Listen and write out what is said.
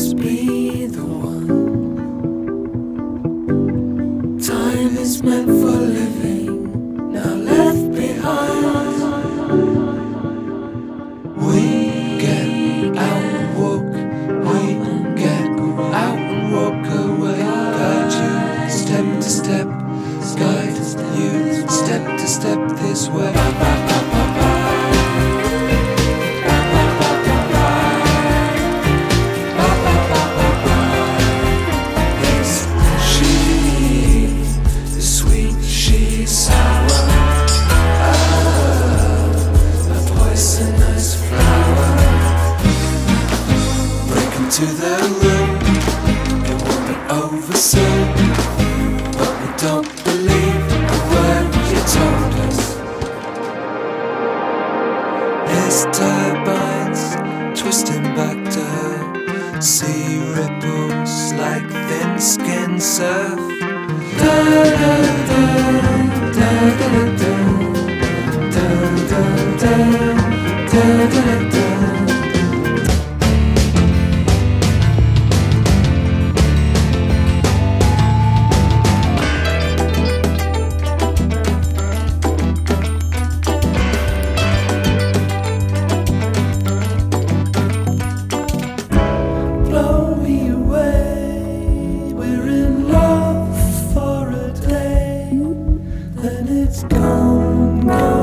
must be the one. Time is meant for living, now left behind. We get out and walk, we get out and walk away. Guide you step to step, guide you step to step this way. To the room, it will be over soon, but we don't believe a word you told us. There's turbines twisting back to her, sea ripples like thin skin surf. Da da da da da da da da da da da da. It's gone, gone.